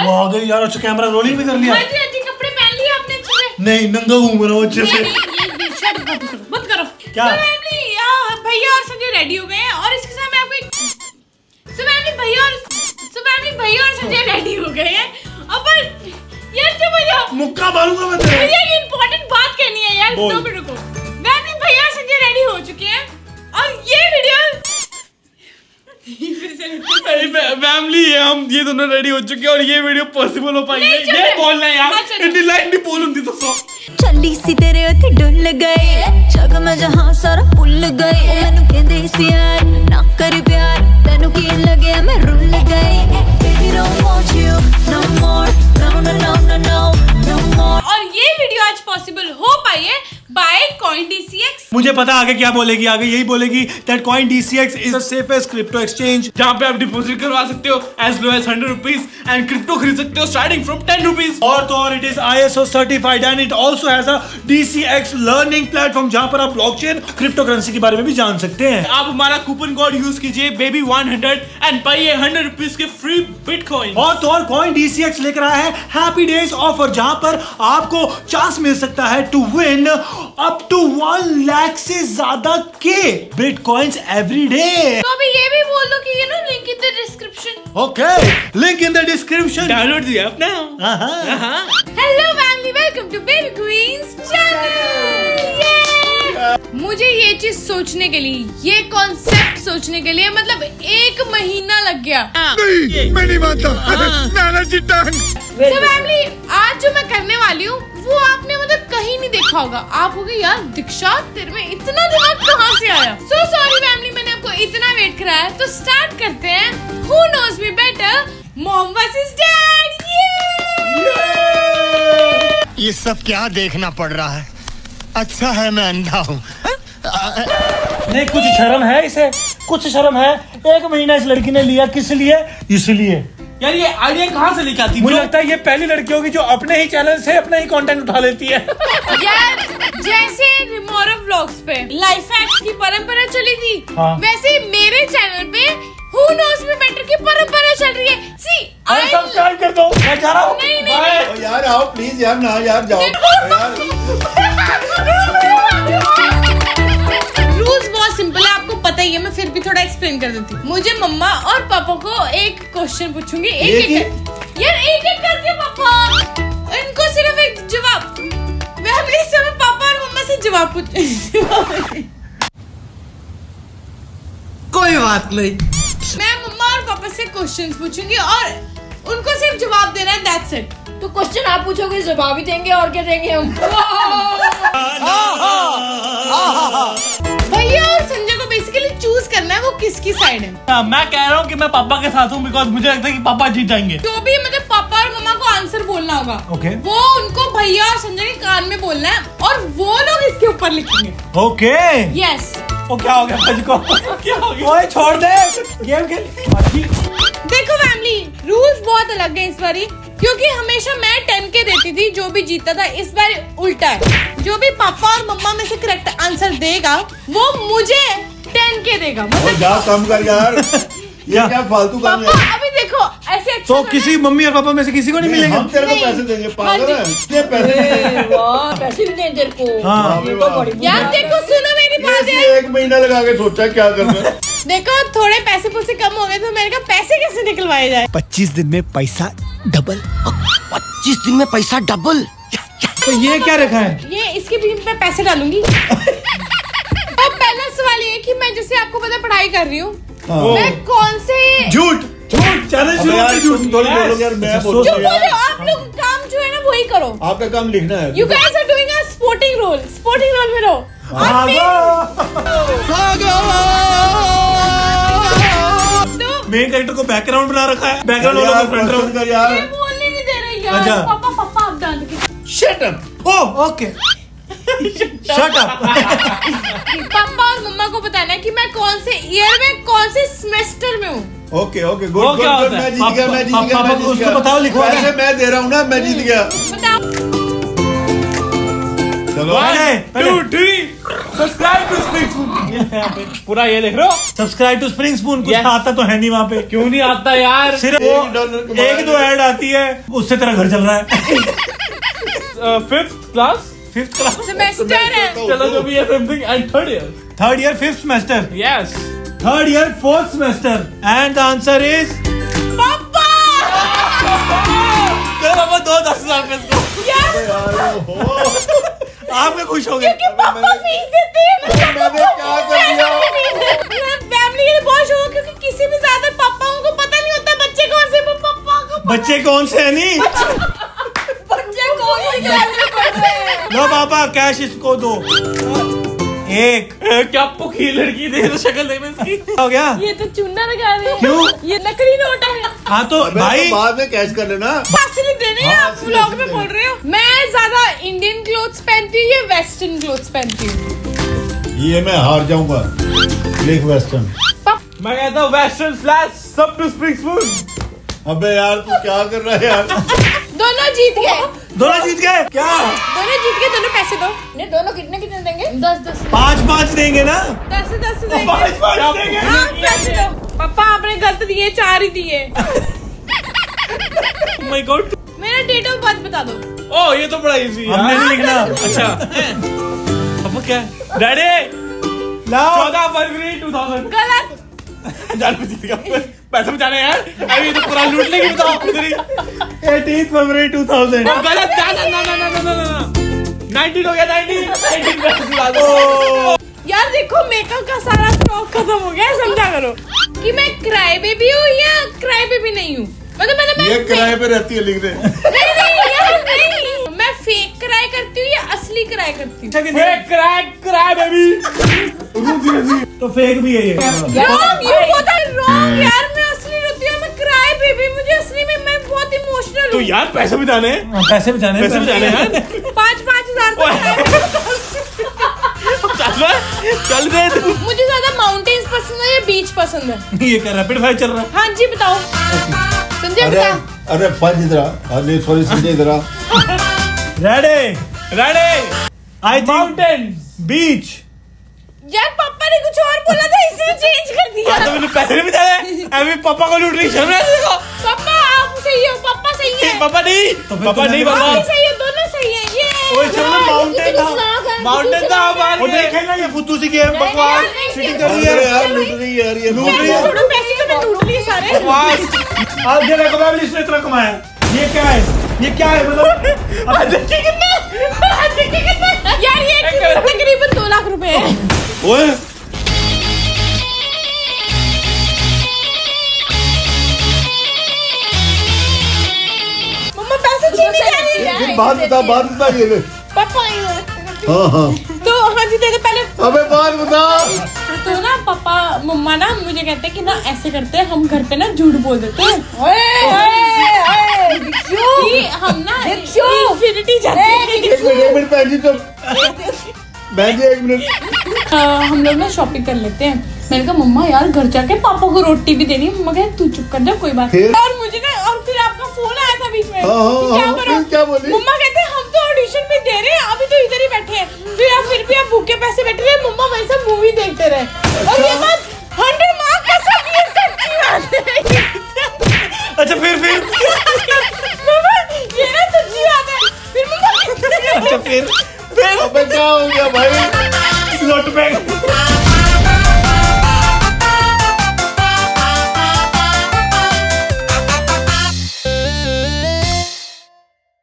यार। वो आ गई यार, अच्छा कैमरा रोलिंग भी कर लिया। कपड़े पहन लिए आपने अच्छे से? नहीं, नंगा घूम रहा हूँ अच्छे से। मत करो क्या भैया और संजय रेडी हो गए और इसके साथ मैं आपको भैया और संजय रेडी हो गए हैं। अब मुक्का मारूंगा मैं तेरे। भैया ये इंपॉर्टेंट बात कहनी है यार, 2 मिनट रुको। मैं अपने भैया और संजय रेडी हो चुके हैं और ये वीडियो फैमिली है, हम ये दोनों रेडी हो चुके हैं और ये वीडियो पॉसिबल हो पाई है। ये बोलना है यार, इतनी लाइन भी बोल हुंदी तो सो चली सी तेरे ओथे डुल गए जग में जहां सारा भुल गए। मैनू कहंदे सी यार ना कर प्यार, तैनू की लगे मैं रुल गई। Baby don't want you no more, no no no no no more. और ये वीडियो आज पॉसिबल हो पाई है बाय CoinDCX। मुझे पता आगे क्या बोलेगी, आगे यही बोलेगी that CoinDCX is the safest crypto exchange, जहाँ पे आप डिपॉजिट करवा सकते हो as low as 100 rupees and crypto खरीद सकते हो starting from 10 rupees। और तो और it is ISO certified and it also has a DCX learning platform जहाँ पर आप ब्लॉकचेन क्रिप्टो करेंसी के बारे में भी जान सकते हैं। आप हमारा कूपन कोड यूज कीजिए baby100 and पाइए 100 rupees के फ्री बिटकॉइन। और तो और CoinDCX लेकर आया है हैप्पी डेज ऑफर, जहाँ पर आपको चांस मिल सकता है to win up to 1 lakh से ज्यादा के बिटकॉइंस एवरी डे। तो अभी ये भी बोल दो कि you know link in the description. Okay, link in the description, download the app now. हां, hello family, welcome to baby queens channel. मुझे ये चीज सोचने के लिए, ये कॉन्सेप्ट सोचने के लिए मतलब 1 महीना लग गया। नहीं, मैं नहीं मानता, नाना जी टांग। सो फैमिली, आज जो मैं करने वाली हूँ वो आपने मतलब कहीं नहीं देखा होगा। आप होगी यार दीक्षा, तेरे में इतना दिमाग कहाँ से आया? So sorry फैमिली, मैंने आपको इतना वेट कराया। तो स्टार्ट करते हैं Who knows me better? Mom versus Dad। ये सब क्या देखना पड़ रहा है? अच्छा है मैं अंधा हूँ। नहीं, कुछ शर्म है इसे, कुछ शर्म है। 1 महीना इस लड़की ने लिया, किस लिए? इसलिए यार ये आइडिया कहाँ से लेके आती? मुझे लगता है ये पहली लड़की होगी जो अपने ही चैनल से अपना ही कंटेंट उठा लेती है। यार जैसे रिमोरव व्लॉग्स पे लाइफ हैक्स की परंपरा चली थी, हाँ। वैसे मेरे चैनल पे Who knows me better की परंपरा चल रही है। See, सब्सक्राइब कर दो। मैं जा रहा हूँ। नहीं नहीं यार, आओ प्लीज यार, ना यार जाओ। रूल्स बहुत सिंपल है, आपको पता ही है, मैं फिर भी थोड़ा एक्सप्लेन कर देती हूँ। मुझे मम्मा और पापा को एक क्वेश्चन पूछूंगी, एक एक करके पापा, इनको सिर्फ एक जवाब। मैं अपने समय पापा और मम्मा से जवाब पूछूंगी। कोई बात नहीं, मैं मम्मा और पापा से क्वेश्चन पूछूंगी और उनको सिर्फ जवाब देना है, दैट्स इट। तो क्वेश्चन आप पूछोगे, जवाब ही देंगे, और क्या देंगे हम? भैया और संजय को बेसिकली चूज करना है वो किसकी साइड है। मैं कह रहा हूँ कि मैं पापा के साथ हूँ बिकॉज मुझे लगता है कि पापा जीत जाएंगे। तो भी मतलब पापा और मम्मा को आंसर बोलना होगा। ओके, वो उनको भैया और संजय के कान में बोलना है और वो लोग इसके ऊपर लिखेंगे। Okay, yes. वो क्या हो गया भाई को? क्या हो गया? ओए छोड़ दे, गेम खेल। देखो फैमिली, रूल्स बहुत अलग है इस बारी, क्योंकि हमेशा मैं 10K देती थी जो भी जीतता था। इस बार उल्टा है, जो भी पापा और मम्मा में से करेक्ट आंसर देगा वो मुझे 10K देगा। मतलब यार कम कर यार, ये क्या फालतू काम है। अभी देखो ऐसे तो किसी मम्मी और पापा में से किसी को नहीं मिलेगा। हम तेरे को पैसे देंगे, पागल है, इतने पैसे। वाह, पैसे भी देंगे तेरे को यार। देखो सुनो मेरी बात, 1 महीना लगा के सोचा क्या करना। देखो थोड़े पैसे पुसे कम हो गए तो मैंने कहा पैसे कैसे निकलवाए जाए। 25 दिन में पैसा डबल। 25 दिन में पैसा डबल। तो ये क्या रखा है? ये इसके बीम पे पैसे डालूंगी। अब पहला सवाल ये कि मैं जैसे आपको पता पढ़ाई कर रही हूँ, मैं कौन से झूठ आप लोग काम जो है ना वही करो। आपका काम लिखना है। You guys are doing a sporting role, sporting role में रहो। मेन कैरेक्टर को बैकग्राउंड बना रखा है, बैकग्राउंड वालों को फ्रंट राउंड कर यार। मैं बोलने नहीं दे रही यार। अच्छा पापा, पापा आप डाल के। Shut up. Oh okay, shut up. पापा और मम्मा को बताना है कि मैं कौन से ईयर में, कौन से सेमेस्टर में हूँ। Okay okay, good good. मैं जीत गया, मैं जीत गया। पापा को उसको बताओ, लिखो। मैं दे रहा हूँ ना, मैं जीत गया। पूरा ये लिख रहे हो सब्सक्राइब टू स्प्रिंगस्पून। कुछ आता तो है नहीं वहाँ पे, क्यों नहीं आता यार, सिर्फ एक दो ऐड आती है, उससे तेरा घर चल रहा है। फिफ्थ क्लास सेमेस्टर है, चलो जो भी है something, and third year fifth semester, yes third year fourth semester, and the answer is पापा। चलो दो 10,000 आपके खुश हो गए क्योंकि पापा फीस देते हैं। मैंने क्या कर दिया, फैमिली के लिए बहुत हो क्योंकि किसी भी ज्यादा पापाओं को पता नहीं होता बच्चे कौन से, पापा को बच्चे कौन से है नहीं बच्चे कौन से क्लास में पढ़ रहे हैं। लो पापा कैश इसको दो, एक क्या पुखी लड़की दे तो शक्ल देख में इसकी हो गया। ये तो चुन्ना लगा रहे हैं, क्यों ये नकली नोट है। हाँ तो भाई बाद में कैश कर लेना, असली देने हैं आप व्लॉग में बोल रहे हो। मैं ज्यादा इंडियन क्लोथ्स पहनती हूँ या वेस्टर्न क्लोथ्स पहनती हूँ, ये मैं हार जाऊंगा, लिख वेस्टर्न। मैं कहता हूँ वेस्टर्न स्लैश सब टू स्प्रिंगस्पून। अबे यार तू क्या कर रहा है यार। दोनों जीत गए क्या? दोनों पैसे दो। नहीं दोनों कितने देंगे? 10-10 5-5 देंगे ना, 10-10 देंगे। 5-5 देंगे। हाँ, पैसे दो। पापा आपने गलत दिए, 4 ही दिए। My god. मेरा डेट ऑफ बर्थ बता दो। ओह ये तो बड़ा इजी है, हमने नहीं लिखना। अच्छा पापा क्या डैडी लाओ 14 फरवरी 2000। गलत पैसे बचाने यार, अभी तो पूरा लूट लेगी बताओ। 18 फरवरी 2000 गलत। ना 19 हो गया, 19 यार देखो मेकअप का सारा स्टॉक खत्म हो गया। समझा करो कि मैं क्राई बेबी हूँ या क्राई बेबी नहीं हूँ, मतलब ये किराए पे रहती है लिख रहे। मैं फेक क्राई करती हूँ या असली क्राई करती हूँ? फेक क्राई बेबी तो फेक भी है यार। तो यार पैसे बचाने 5-5 हजार। मुझे ज्यादा माउंटेन्स पसंद है या बीच पसंद है? ये कर रैपिड फायर चल रहा है। हाँ जी बताओ संजय। अरे फंज इधर, सॉरी संजय इधर। Ready I mountain beach. यार पापा ने कुछ और बोला था इसमें चेंज कर दिया। तो मैंने पैसे नहीं बचाए, अभी पापा को लूट रही शर्म है। देखो पापा आप सही हो, पापा सही है, पापा नहीं आप सही है, दोनों सही है। ये ओए चलो माउंटेन था वो देखेगा ये फुद्दू सी गेम बकवास चीटिंग कर रही है यार, लूट रही है। थोड़ा पैसे तो मैं लूट लिए सारे। आप ये देखो मैंने इसने इतना कमाया, ये क्या है मतलब आज देखिए कितना यार ये तकरीबन 2 लाख रुपए है। ओए मम्मा पैसे छीनी जा रही है। बात बता ये ले पापा। हां तो हां जी तेरे पहले अबे बात बता। तो ना पापा मम्मा ना मुझे कहते हैं कि ना ऐसे करते हैं हम घर पे ना झूठ बोल देते हैं। ओए कि हम ना इन्फिनिटी जाते हैं। एक मिनट हम लोग ना शॉपिंग कर लेते हैं। मैंने कहा मम्मा यार घर जाके पापा को रोटी भी देनी है। मम्मा कहे तू चुप कर जा कोई बात नहीं। और मुझे ना और फिर आपका फोन आया था बीच में। क्या बोली? मम्मा कहते हम तो ऑडिशन में दे रहे हैं, अभी तो इधर ही बैठे हैं, फिर आप भूखे पैसे बैठे रहे, मम्मा वैसे मूवी देखते रहे। और ये बात 100